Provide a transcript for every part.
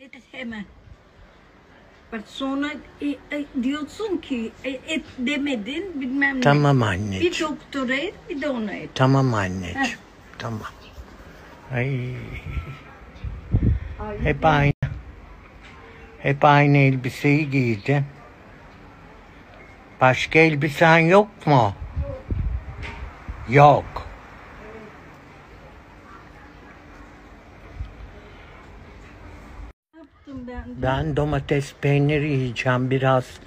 Evet, hemen. Bak sonra diyorsun ki et demedin bilmem ne. Tamam anneciğim. Bir doktora et, bir de ona et. Tamam anneciğim. Heh. Tamam. Ay. Hep aynı. Hep aynı elbiseyi giydim. Başka elbisen yok mu? Yok. Ben domates peynir yiyeceğim biraz.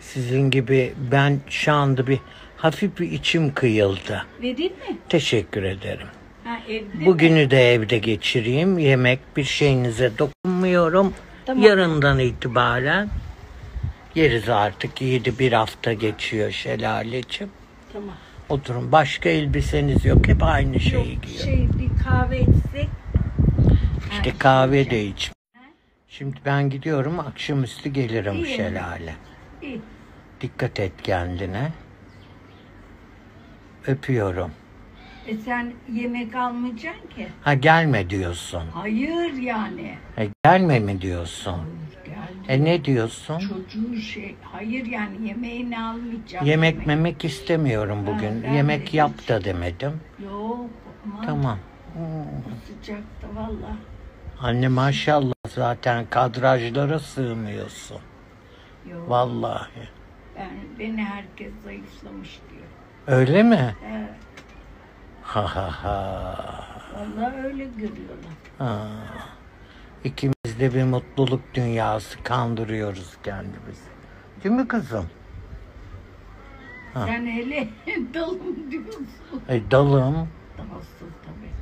Sizin gibi ben şu anda bir hafif bir içim kıyıldı. Vereyim mi? Teşekkür ederim. Ha, bugünü de evde geçireyim. Yemek bir şeyinize dokunmuyorum. Tamam. Yarından itibaren yeriz artık. 7-1 hafta geçiyor Şelaleciğim. Tamam. Oturun. Başka elbiseniz yok. Hep aynı şeyi giyiyorum. Şey, bir kahve içsek. İşte kahve de içmem. Şimdi ben gidiyorum, akşamüstü gelirim. İyi. Şelale. İyi. Dikkat et kendine. Öpüyorum. E sen yemek almayacaksın ki. Ha, gelme diyorsun. Hayır yani. Gelme mi diyorsun? Hayır, ne diyorsun? Çocuğun şey, hayır yani yemeğini almayacağım. Yemek memek istemiyorum bugün. Ha, yemek yap hiç da demedim. Yok. Aman. Tamam. Sıcakta valla. Anne maşallah zaten kadrajlara sığmıyorsun. Yok. Vallahi. Beni herkes zayıflamış diyor. Öyle mi? Evet. Ha ha ha. Vallahi öyle görüyorlar. Ha. İkimiz de bir mutluluk dünyası kandırıyoruz kendimizi. Değil mi kızım? Ha. Sen hele dalım diyorsun. Dalım. Dalsın tabii.